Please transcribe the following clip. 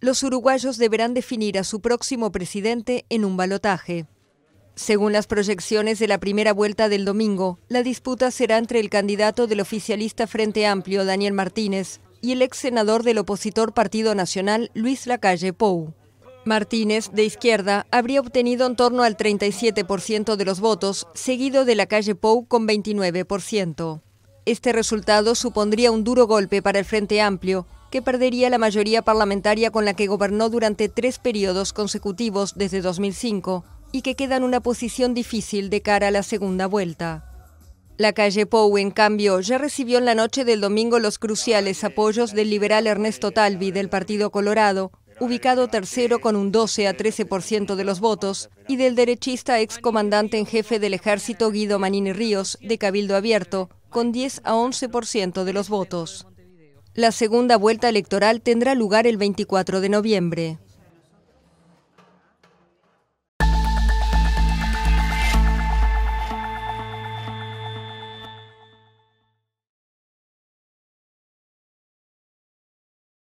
los uruguayos deberán definir a su próximo presidente en un balotaje. Según las proyecciones de la primera vuelta del domingo, la disputa será entre el candidato del oficialista Frente Amplio, Daniel Martínez, y el ex senador del opositor Partido Nacional, Luis Lacalle Pou. Martínez, de izquierda, habría obtenido en torno al 37% de los votos, seguido de Lacalle Pou con 29%. Este resultado supondría un duro golpe para el Frente Amplio, que perdería la mayoría parlamentaria con la que gobernó durante 3 periodos consecutivos desde 2005, y que queda en una posición difícil de cara a la segunda vuelta. Lacalle Pou, en cambio, ya recibió en la noche del domingo los cruciales apoyos del liberal Ernesto Talvi del Partido Colorado, ubicado tercero con un 12 a 13% de los votos, y del derechista excomandante en jefe del ejército Guido Manini Ríos de Cabildo Abierto, con 10 a 11% de los votos. La segunda vuelta electoral tendrá lugar el 24 de noviembre.